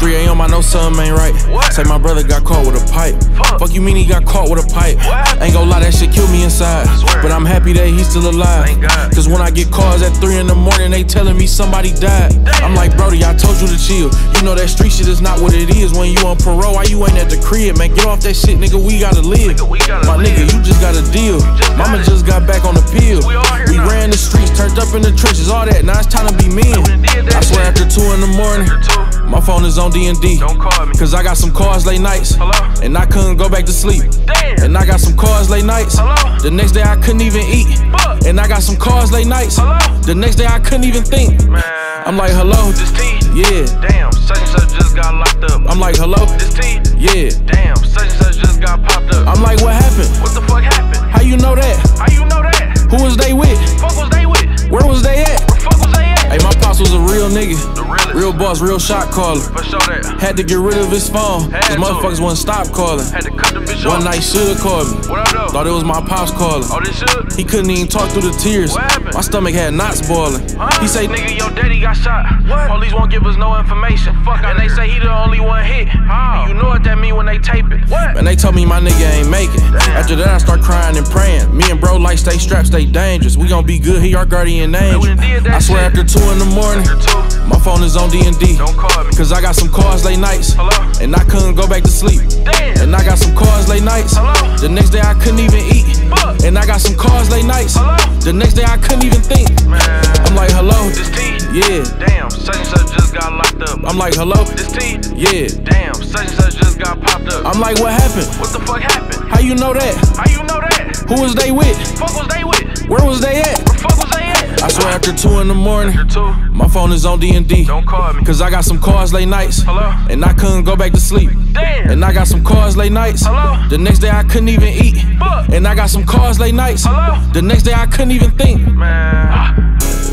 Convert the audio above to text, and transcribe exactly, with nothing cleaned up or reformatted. three A M I know something ain't right. What? Say my brother got caught with a pipe. Fuck, Fuck you mean he got caught with a pipe? What? Ain't gon' lie, that shit killed me inside. But I'm happy that he's still alive. Cause when I get calls at three in the morning, they telling me somebody died. Damn. I'm like, Brody, I told you to chill. You know that street shit is not what it is. When you on parole, why you ain't at the crib? Man, get off that shit, nigga, we gotta live. Nigga, we gotta my live. Nigga, you just got a deal. Just Mama got just got back on the pill. We, we ran the streets, turned up in the trenches, all that. Now it's time to be men. I swear after two in the morning, my phone is on D and D. Don't call me. Cause I got some calls late nights. Hello? And I couldn't go back to sleep. Damn. And I got some calls late nights. Hello? The next day I couldn't even eat. Fuck. And I got some calls late nights. Hello? The next day I couldn't even think. Man. I'm like, hello? This T? Yeah. Damn, such and such just got locked up. I'm like, hello? This T? Yeah. Damn, such and such just got popped up. I'm like, what happened? What the fuck happened? How you know that? How you know that? Who was they with? Fuck was they with? Where was they at? Where fuck was they at? Hey, my pops was a real nigga. The real Real boss, real shot caller. For sure that. Had to get rid of his phone. Had Cause motherfuckers wouldn't stop calling. Had to cut the bitch off. One night should call me. What up, though? Thought it was my pops calling. Oh, this should? He couldn't even talk through the tears. What happened? My stomach had knots boiling. Huh? He say, nigga, your daddy got shot. What? Police won't give us no information. Fuck, and they say he the only one hit. How? And you know what that mean when they tape it. What? And they told me my nigga ain't make it. Damn. After that, I start crying and praying. Me and bro like stay strapped, stay dangerous. We gon' be good, he our guardian angel. Man, I swear shit. After two in the morning, my phone is on D and D. Don't call me. Cause I got some calls late nights. Hello? And I couldn't go back to sleep. Damn. And I got some calls late nights. Hello? The next day I couldn't even eat. Fuck. And I got some calls late nights. Hello? The next day I couldn't even think. Man. I'm like, hello? This T? Yeah. Damn, such and such just got locked up. I'm like, hello? This T? Yeah. Damn, such and such just got popped up. I'm like, what happened? What the fuck happened? How you know that? How you know that? Who was they with? Fuck was they with? Where was they at? Where fuck was they at? I swear after two in the morning, my phone is on D and D. Don't call me. Cause I got some calls late nights. Hello? And I couldn't go back to sleep. Damn. And I got some calls late nights. Hello? The next day I couldn't even eat. Fuck. And I got some calls late nights. Hello? The next day I couldn't even think. Man.